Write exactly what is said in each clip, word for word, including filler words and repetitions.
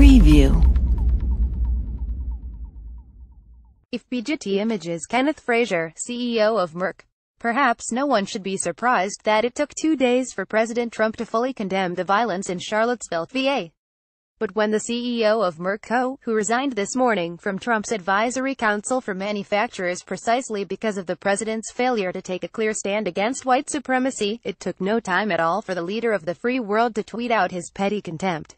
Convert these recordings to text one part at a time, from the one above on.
Preview. If B G T Image is Kenneth Frazier, C E O of Merck, perhaps no one should be surprised that it took two days for President Trump to fully condemn the violence in Charlottesville, Virginia. But when the C E O of Merck Co., who resigned this morning from Trump's advisory council for manufacturers precisely because of the president's failure to take a clear stand against white supremacy, it took no time at all for the leader of the free world to tweet out his petty contempt.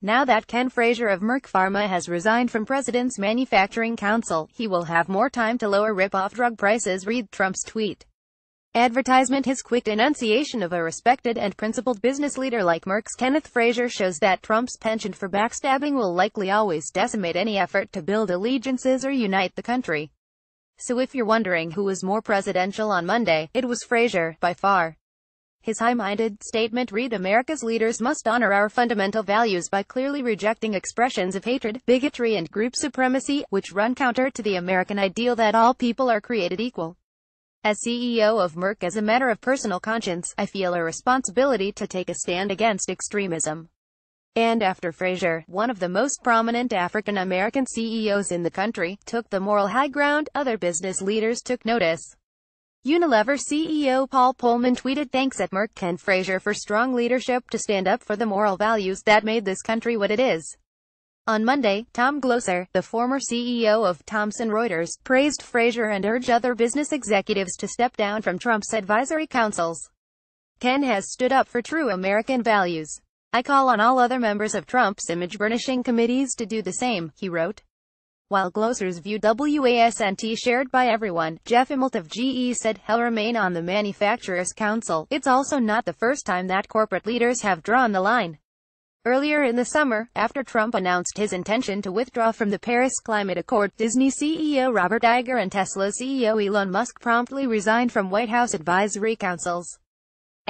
Now that Ken Frazier of Merck Pharma has resigned from president's manufacturing council, he will have more time to lower rip-off drug prices, read Trump's tweet. Advertisement. His quick denunciation of a respected and principled business leader like Merck's Kenneth Frazier shows that Trump's penchant for backstabbing will likely always decimate any effort to build allegiances or unite the country. So if you're wondering who was more presidential on Monday, it was Frazier, by far. His high-minded statement, read America's leaders must honor our fundamental values by clearly rejecting expressions of hatred, bigotry and group supremacy, which run counter to the American ideal that all people are created equal. As C E O of Merck, as a matter of personal conscience, I feel a responsibility to take a stand against extremism. And after Frazier, one of the most prominent African-American C E Os in the country, took the moral high ground, other business leaders took notice. Unilever C E O Paul Polman tweeted, thanks at Merck Ken Frazier for strong leadership to stand up for the moral values that made this country what it is. On Monday, Tom Glosser, the former C E O of Thomson Reuters, praised Frazier and urged other business executives to step down from Trump's advisory councils. Ken has stood up for true American values. I call on all other members of Trump's image-burnishing committees to do the same, he wrote. While Glosser's view wasn't shared by everyone, Jeff Immelt of G E said he'll remain on the Manufacturers' Council. It's also not the first time that corporate leaders have drawn the line. Earlier in the summer, after Trump announced his intention to withdraw from the Paris Climate Accord, Disney C E O Robert Iger and Tesla C E O Elon Musk promptly resigned from White House advisory councils.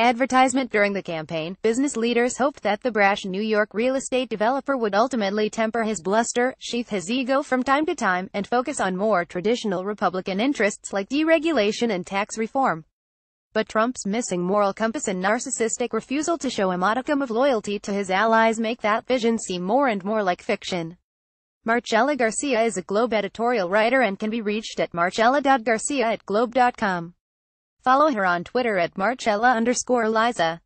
Advertisement. During the campaign, business leaders hoped that the brash New York real estate developer would ultimately temper his bluster, sheathe his ego from time to time, and focus on more traditional Republican interests like deregulation and tax reform. But Trump's missing moral compass and narcissistic refusal to show a modicum of loyalty to his allies make that vision seem more and more like fiction. Marcella Garcia is a Globe editorial writer and can be reached at marcella dot garcia at globe dot com. Follow her on Twitter at marcella underscore liza.